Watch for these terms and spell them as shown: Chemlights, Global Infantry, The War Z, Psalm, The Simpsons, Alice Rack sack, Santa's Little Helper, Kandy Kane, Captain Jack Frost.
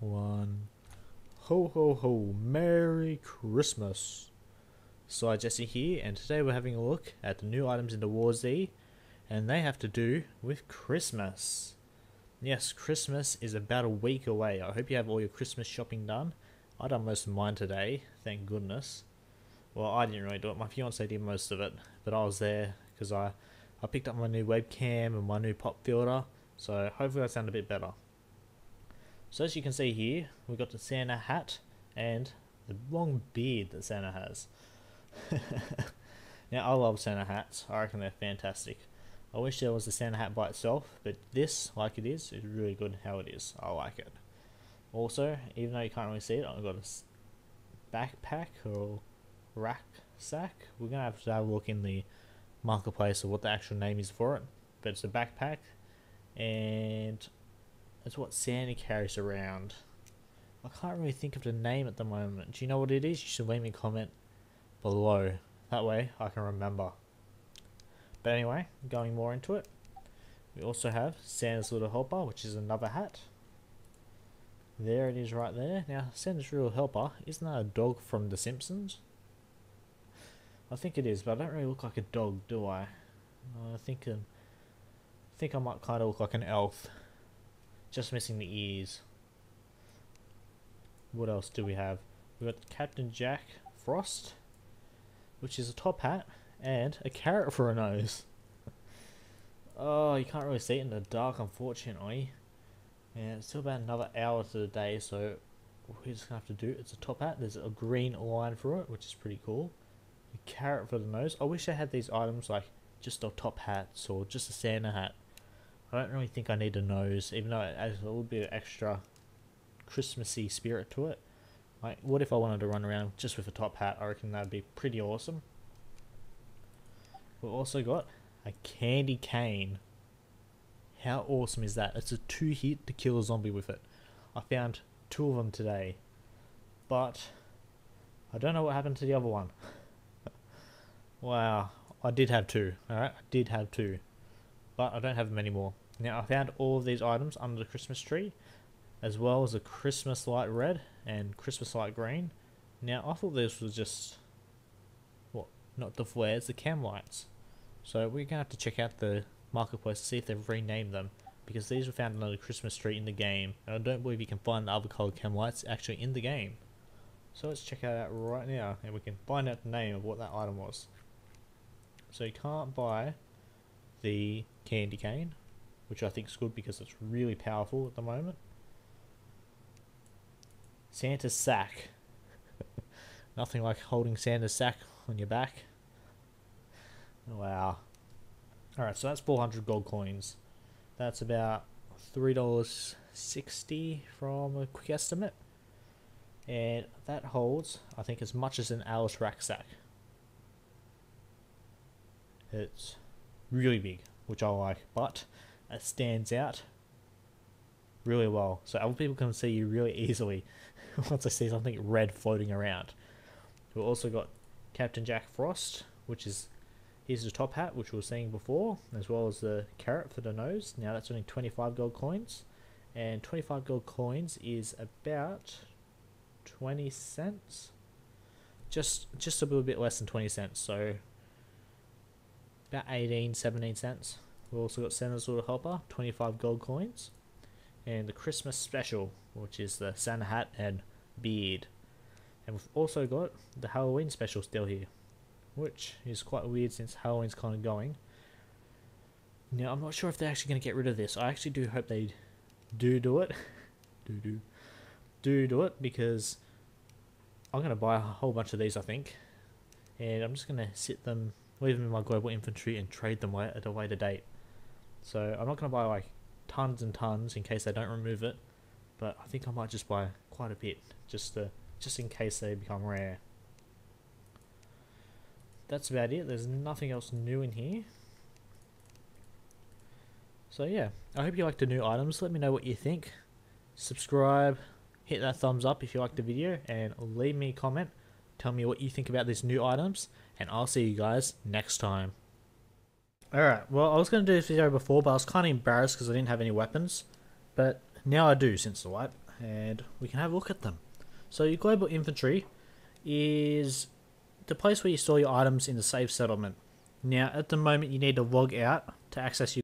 one. Ho ho ho, Merry Christmas. So Jesse here, and today we're having a look at the new items in the War Z, and they have to do with Christmas. Yes, Christmas is about a week away. I hope you have all your Christmas shopping done. I done most of mine today, thank goodness. Well, I didn't really do it, my fiance did most of it, but I was there because I picked up my new webcam and my new pop filter, so hopefully I sound a bit better. So as you can see here, we've got the Santa hat and the long beard that Santa has. Now I love Santa hats, I reckon they're fantastic. I wish there was a Santa hat by itself, but this, like it is really good how it is, I like it. Also, even though you can't really see it, I've got a backpack or rack sack. We're going to have a look in the marketplace of what the actual name is for it, but it's a backpack and it's what Santa carries around. I can't really think of the name at the moment. Do you know what it is? You should leave me a comment below, that way I can remember. But anyway, going more into it, we also have Santa's Little Helper, which is another hat. There it is right there. Now, Santa's Little Helper, isn't that a dog from The Simpsons? I think it is, but I don't really look like a dog, do I? I think I might kind of look like an elf, just missing the ears. What else do we have? We got Captain Jack Frost, which is a top hat and a carrot for a nose. Oh, you can't really see it in the dark, unfortunately. And it's still about another hour to the day, so we're just gonna have to do it. It's a top hat. There's a green line for it, which is pretty cool. A carrot for the nose. I wish I had these items like just a top hats or just a Santa hat. I don't really think I need a nose, even though it adds a little bit of extra Christmassy spirit to it. Like, what if I wanted to run around just with a top hat? I reckon that'd be pretty awesome. We've also got a candy cane. How awesome is that? It's a 2-hit to kill a zombie with it. I found 2 of them today, but I don't know what happened to the other one. Wow, I did have 2, alright, I did have 2, but I don't have them anymore. Now, I found all of these items under the Christmas tree, as well as a Christmas light red and Christmas light green. Now, I thought this was just, what, not the flares, the Chemlights. So we're going to have to check out the marketplace to see if they've renamed them, because these were found under the Christmas tree in the game, and I don't believe you can find the other coloured Chemlights actually in the game. So let's check that out right now, and we can find out the name of what that item was. So you can't buy the candy cane, which I think is good because it's really powerful at the moment. Santa's sack. Nothing like holding Santa's sack on your back. Wow. Alright, so that's 400 gold coins. That's about $3.60 from a quick estimate. And that holds, I think, as much as an Alice Rack sack. It's really big, which I like, but it stands out really well, so other people can see you really easily once they see something red floating around. We've also got Captain Jack Frost, which is, here's the top hat, which we were seeing before, as well as the carrot for the nose. Now that's only 25 gold coins, and 25 gold coins is about 20 cents, just a little bit less than 20 cents, so about 18, 17 cents. We've also got Santa's Little Helper, 25 gold coins, and the Christmas special, which is the Santa hat and beard. And we've also got the Halloween special still here, which is quite weird since Halloween's kind of going. Now I'm not sure if they're actually going to get rid of this. I actually do hope they do it. do it, because I'm going to buy a whole bunch of these, I think, and I'm just going to sit them, leave them in my Global Infantry and trade them at a later date. So I'm not going to buy like tons and tons in case they don't remove it, but I think I might just buy quite a bit just in case they become rare. That's about it. There's nothing else new in here. So yeah, I hope you like the new items. Let me know what you think. Subscribe, hit that thumbs up if you like the video, and leave me a comment. Tell me what you think about these new items, and I'll see you guys next time. Alright, well, I was going to do this video before, but I was kind of embarrassed because I didn't have any weapons, but now I do since the wipe. and we can have a look at them. So your Global Infantry is the place where you store your items in the safe settlement. Now at the moment you need to log out to access your